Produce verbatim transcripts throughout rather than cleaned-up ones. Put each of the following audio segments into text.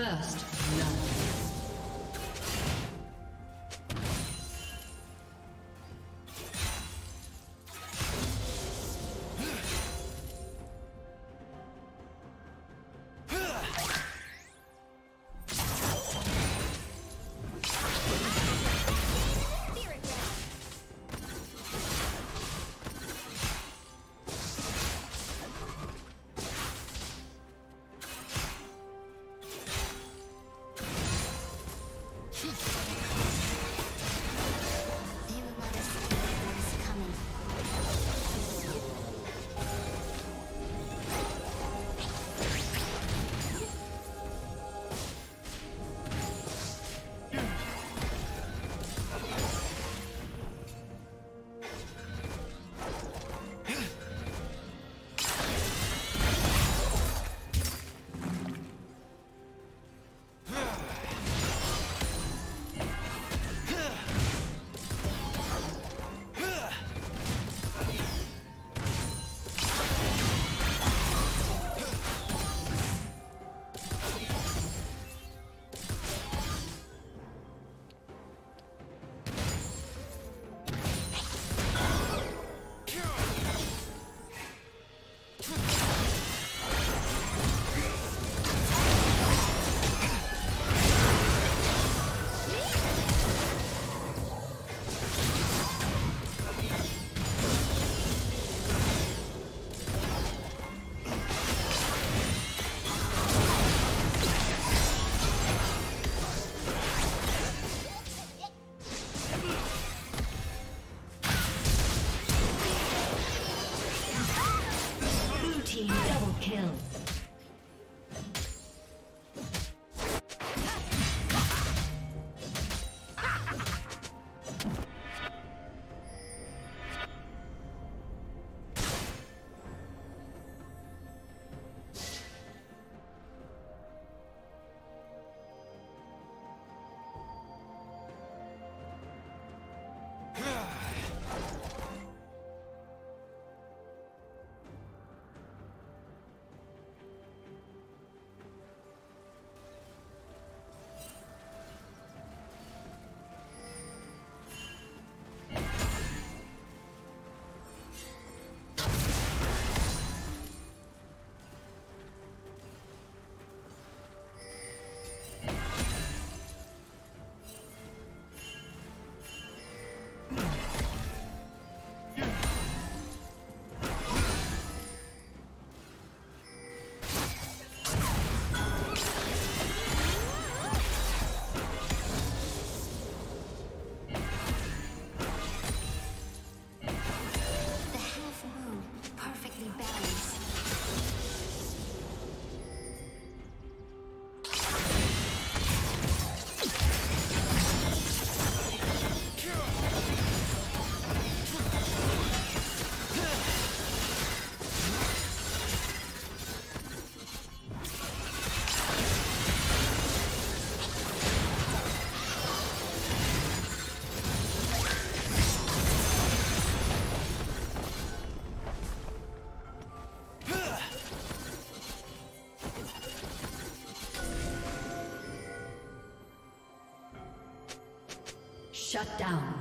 First love. Shut down.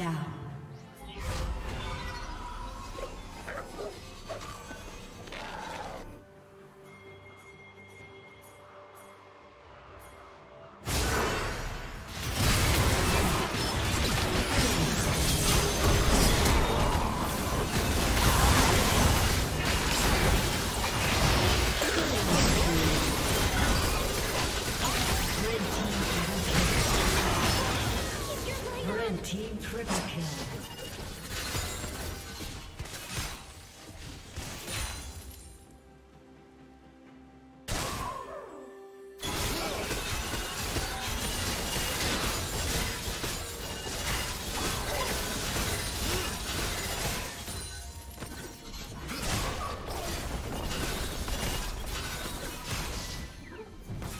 down.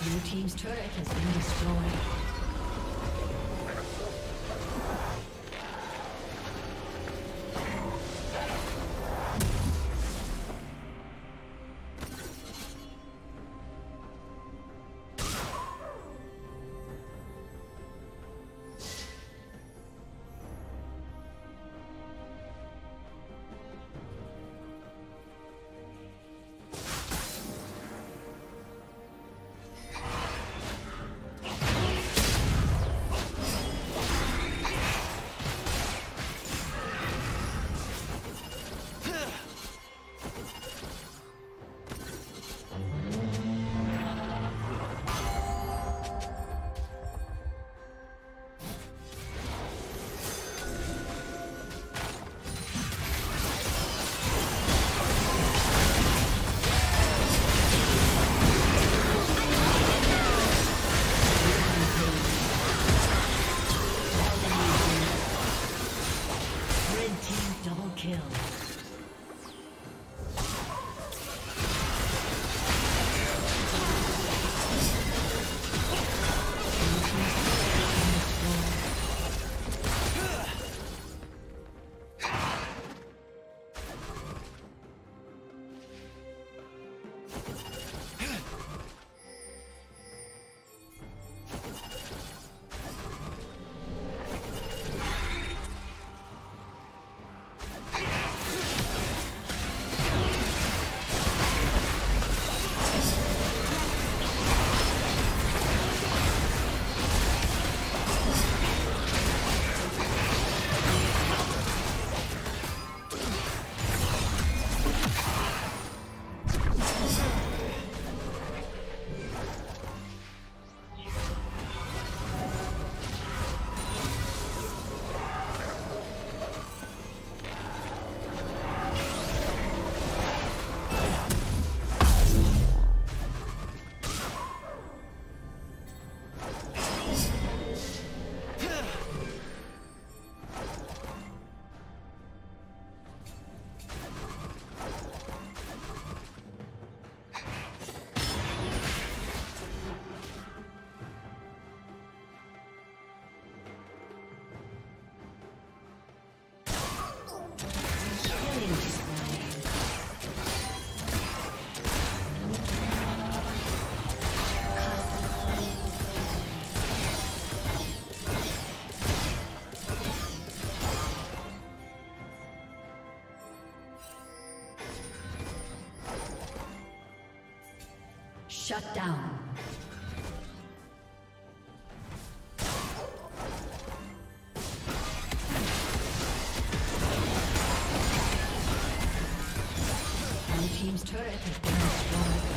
Your team's turret has been destroyed. Shut down. Our team's turret has been destroyed.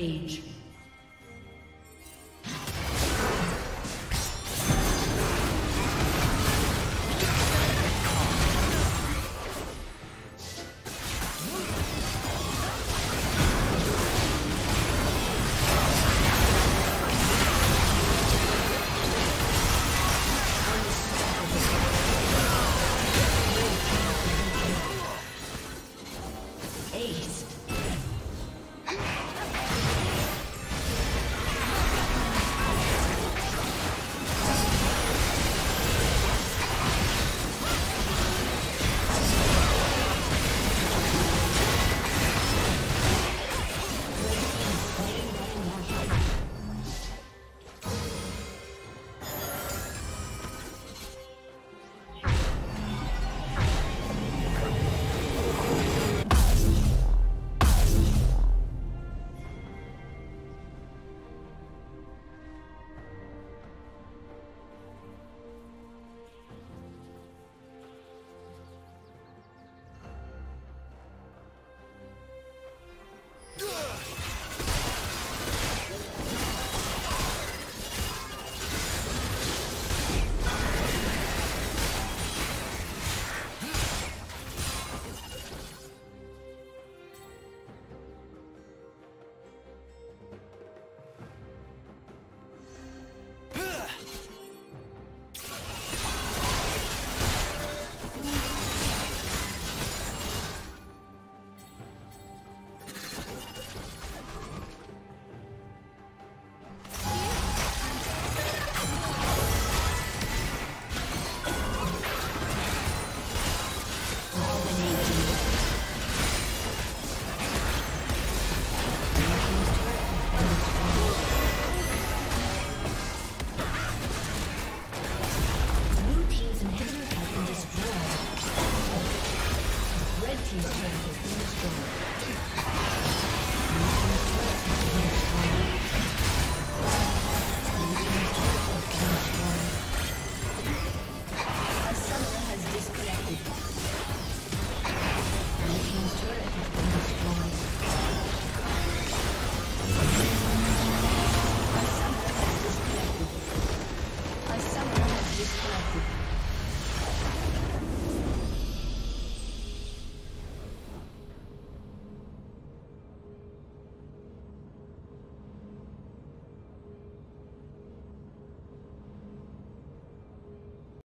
Rampage.